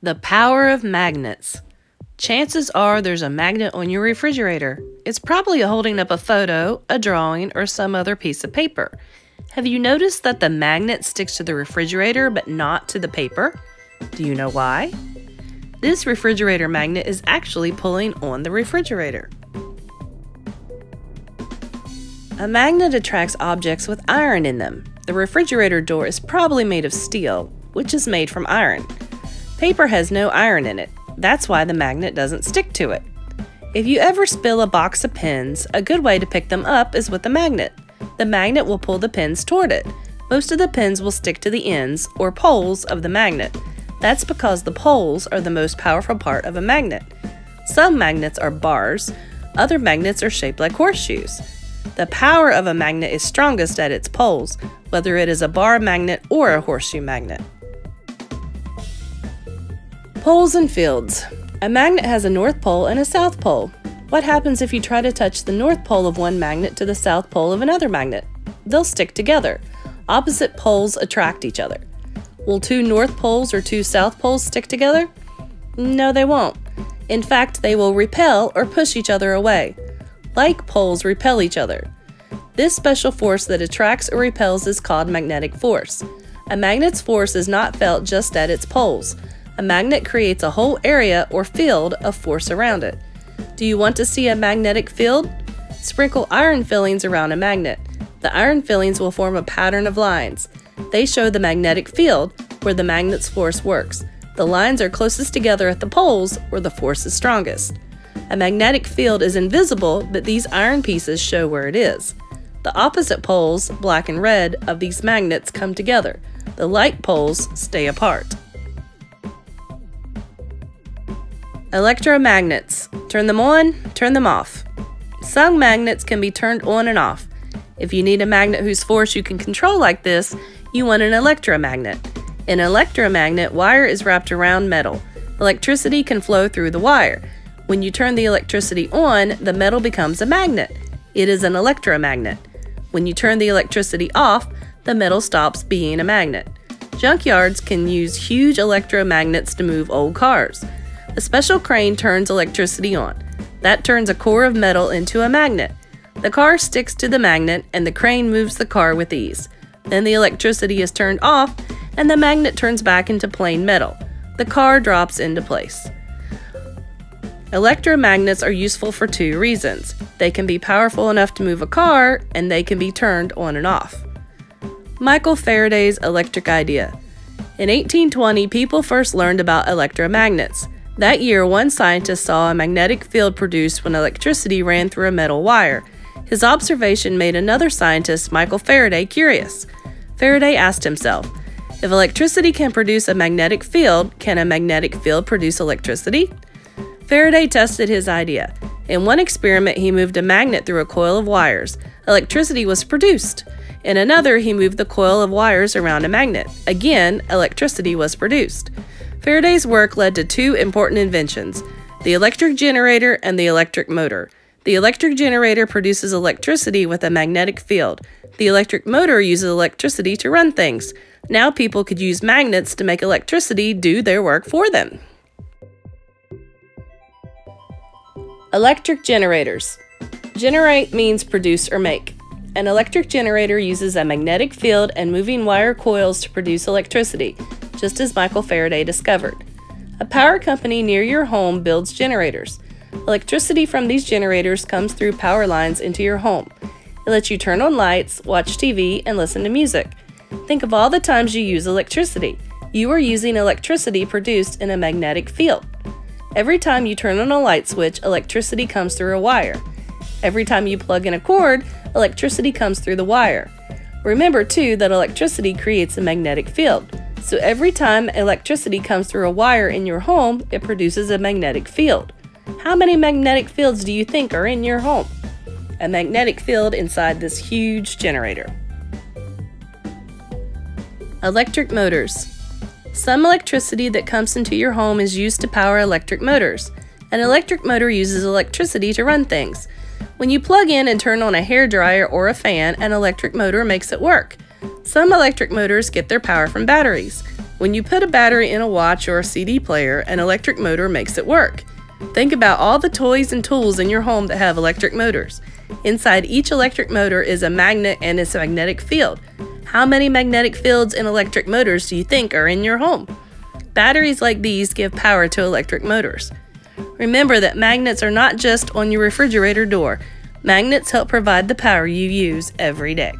The power of magnets. Chances are there's a magnet on your refrigerator. It's probably holding up a photo, a drawing, or some other piece of paper. Have you noticed that the magnet sticks to the refrigerator but not to the paper? Do you know why? This refrigerator magnet is actually pulling on the refrigerator. A magnet attracts objects with iron in them. The refrigerator door is probably made of steel, which is made from iron. Paper has no iron in it. That's why the magnet doesn't stick to it. If you ever spill a box of pins, a good way to pick them up is with a magnet. The magnet will pull the pins toward it. Most of the pins will stick to the ends or poles of the magnet. That's because the poles are the most powerful part of a magnet. Some magnets are bars. Other magnets are shaped like horseshoes. The power of a magnet is strongest at its poles, whether it is a bar magnet or a horseshoe magnet. Poles and fields. A magnet has a north pole and a south pole. What happens if you try to touch the north pole of one magnet to the south pole of another magnet? They'll stick together. Opposite poles attract each other. Will two north poles or two south poles stick together? No, they won't. In fact, they will repel or push each other away. Like poles repel each other. This special force that attracts or repels is called magnetic force. A magnet's force is not felt just at its poles. A magnet creates a whole area or field of force around it. Do you want to see a magnetic field? Sprinkle iron fillings around a magnet. The iron fillings will form a pattern of lines. They show the magnetic field where the magnet's force works. The lines are closest together at the poles where the force is strongest. A magnetic field is invisible, but these iron pieces show where it is. The opposite poles, black and red, of these magnets come together. The light poles stay apart. Electromagnets. Turn them on, turn them off. Some magnets can be turned on and off. If you need a magnet whose force you can control like this, you want an electromagnet. In an electromagnet, wire is wrapped around metal. Electricity can flow through the wire. When you turn the electricity on, the metal becomes a magnet. It is an electromagnet. When you turn the electricity off, the metal stops being a magnet. Junkyards can use huge electromagnets to move old cars. A special crane turns electricity on. That turns a core of metal into a magnet. The car sticks to the magnet and the crane moves the car with ease. Then the electricity is turned off and the magnet turns back into plain metal. The car drops into place. Electromagnets are useful for two reasons. They can be powerful enough to move a car and they can be turned on and off. Michael Faraday's electric idea. In 1820, people first learned about electromagnets. That year, one scientist saw a magnetic field produced when electricity ran through a metal wire. His observation made another scientist, Michael Faraday, curious. Faraday asked himself, if electricity can produce a magnetic field, can a magnetic field produce electricity? Faraday tested his idea. In one experiment, he moved a magnet through a coil of wires. Electricity was produced. In another, he moved the coil of wires around a magnet. Again, electricity was produced. Faraday's work led to two important inventions, the electric generator and the electric motor. The electric generator produces electricity with a magnetic field. The electric motor uses electricity to run things. Now people could use magnets to make electricity do their work for them. Electric generators. Generate means produce or make. An electric generator uses a magnetic field and moving wire coils to produce electricity, just as Michael Faraday discovered. A power company near your home builds generators. Electricity from these generators comes through power lines into your home. It lets you turn on lights, watch TV, and listen to music. Think of all the times you use electricity. You are using electricity produced in a magnetic field. Every time you turn on a light switch, electricity comes through a wire. Every time you plug in a cord, electricity comes through the wire. Remember, too, that electricity creates a magnetic field. So every time electricity comes through a wire in your home, it produces a magnetic field. How many magnetic fields do you think are in your home? A magnetic field inside this huge generator. Electric motors. Some electricity that comes into your home is used to power electric motors. An electric motor uses electricity to run things. When you plug in and turn on a hairdryer or a fan, an electric motor makes it work. Some electric motors get their power from batteries. When you put a battery in a watch or a CD player, an electric motor makes it work. Think about all the toys and tools in your home that have electric motors. Inside each electric motor is a magnet and its magnetic field. How many magnetic fields and electric motors do you think are in your home? Batteries like these give power to electric motors. Remember that magnets are not just on your refrigerator door. Magnets help provide the power you use every day.